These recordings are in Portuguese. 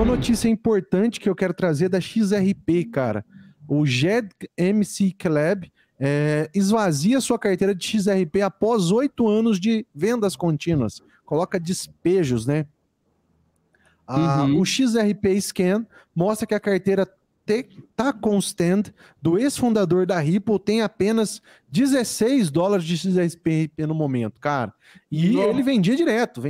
Uma notícia importante que eu quero trazer é da XRP, cara. O Jed McCaleb esvazia sua carteira de XRP após 8 anos de vendas contínuas. Coloca despejos, né? O XRP Scan mostra que a carteira Taco Stand do ex-fundador da Ripple tem apenas $16 de XRP no momento, cara. E ele vendia direto.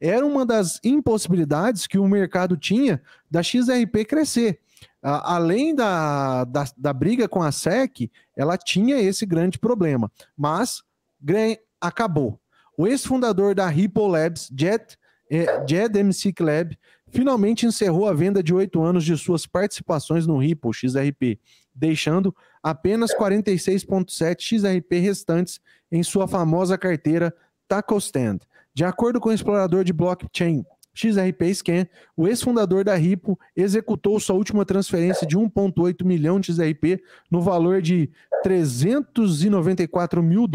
Era uma das impossibilidades que o mercado tinha da XRP crescer. Além da briga com a SEC, ela tinha esse grande problema. Mas acabou. O ex-fundador da Ripple Labs, Jed McCaleb, finalmente encerrou a venda de 8 anos de suas participações no Ripple XRP, deixando apenas 46,7 XRP restantes em sua famosa carteira Taco Stand. De acordo com o explorador de blockchain XRP Scan, o ex-fundador da Ripple executou sua última transferência de 1,8 milhão de XRP no valor de $394 mil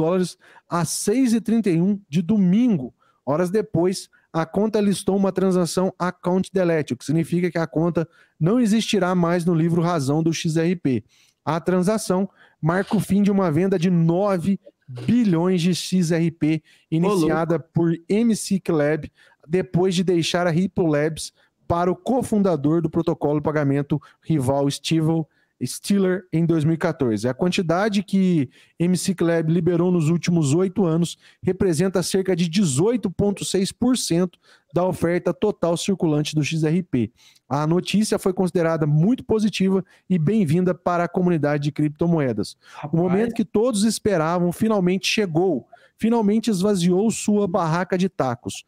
às 6h31 de domingo. Horas depois, a conta listou uma transação account delete, o que significa que a conta não existirá mais no livro razão do XRP. A transação marca o fim de uma venda de 9 bilhões de XRP iniciada por MC Club depois de deixar a Ripple Labs para o cofundador do protocolo de pagamento rival Steeler em 2014. A quantidade que MC Club liberou nos últimos 8 anos representa cerca de 18,6% da oferta total circulante do XRP. A notícia foi considerada muito positiva e bem-vinda para a comunidade de criptomoedas. O momento que todos esperavam finalmente chegou. Finalmente esvaziou sua barraca de tacos.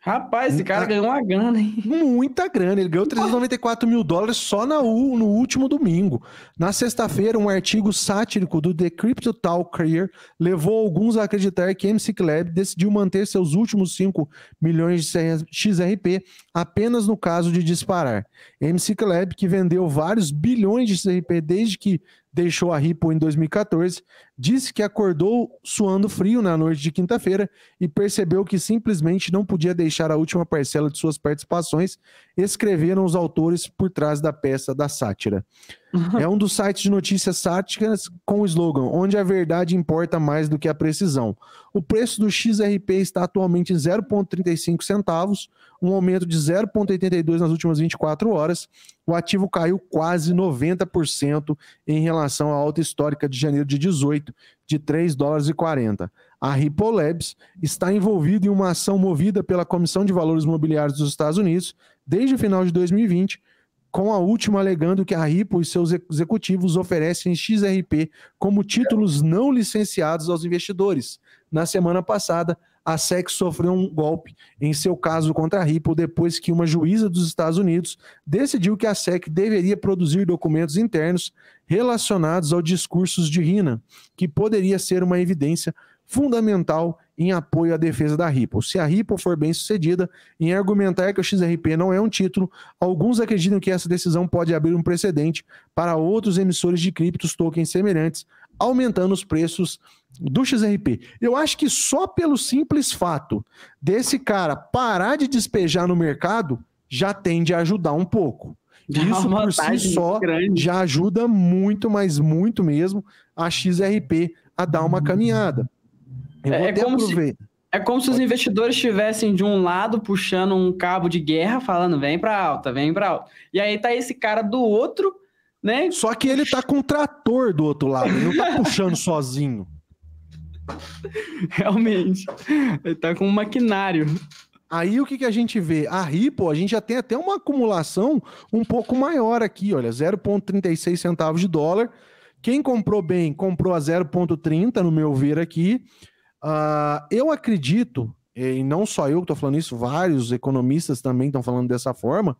Rapaz, esse cara ganhou uma grana, hein? Muita grana. Ele ganhou $394 mil só no último domingo. Na sexta-feira, um artigo sático do The CryptoTalkareer levou alguns a acreditar que MC Club decidiu manter seus últimos 5 milhões de XRP apenas no caso de disparar. MC Club, que vendeu vários bilhões de XRP desde que deixou a Ripple em 2014, disse que acordou suando frio na noite de quinta-feira e percebeu que simplesmente não podia deixar a última parcela de suas participações, escreveram os autores por trás da peça da sátira. É um dos sites de notícias sáticas com o slogan, onde a verdade importa mais do que a precisão. O preço do XRP está atualmente em 0,35 centavos, um aumento de 0,82 nas últimas 24 horas. O ativo caiu quase 90% em relação à alta histórica de janeiro de 18, de $3,40. A Ripple Labs está envolvida em uma ação movida pela Comissão de Valores Mobiliários dos Estados Unidos desde o final de 2020, com a última alegando que a Ripple e seus executivos oferecem XRP como títulos não licenciados aos investidores. Na semana passada, a SEC sofreu um golpe em seu caso contra a Ripple depois que uma juíza dos Estados Unidos decidiu que a SEC deveria produzir documentos internos relacionados aos discursos de Hina, que poderia ser uma evidência fundamental em apoio à defesa da Ripple. Se a Ripple for bem sucedida em argumentar que o XRP não é um título, alguns acreditam que essa decisão pode abrir um precedente para outros emissores de criptos tokens semelhantes, aumentando os preços do XRP. Eu acho que só pelo simples fato desse cara parar de despejar no mercado, já tende a ajudar um pouco. Isso por si só já ajuda muito, mas muito mesmo, a XRP a dar uma caminhada. É como se os investidores estivessem de um lado puxando um cabo de guerra, falando vem pra alta, vem pra alta. E aí tá esse cara do outro, né? Só que ele tá com um trator do outro lado, ele não tá puxando sozinho. Realmente, ele tá com um maquinário. Aí o que a gente vê? A Ripple, a gente já tem até uma acumulação um pouco maior aqui, olha, 0,36 centavos de dólar. Quem comprou bem, comprou a 0,30, no meu ver aqui. Eu acredito, e não só eu que estou falando isso, vários economistas também estão falando dessa forma,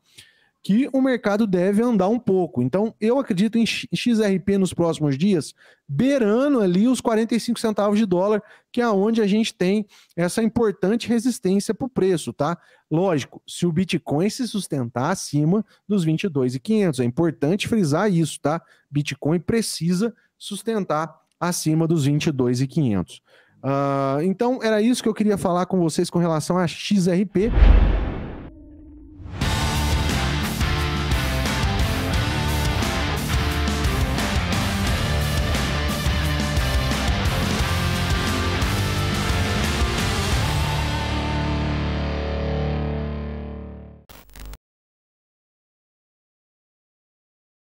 que o mercado deve andar um pouco. Então, eu acredito em XRP nos próximos dias, beirando ali os 45 centavos de dólar, que é onde a gente tem essa importante resistência para o preço, tá? Lógico, se o Bitcoin se sustentar acima dos 22.500, é importante frisar isso, tá? Bitcoin precisa sustentar acima dos 22.500. Então, era isso que eu queria falar com vocês com relação a XRP.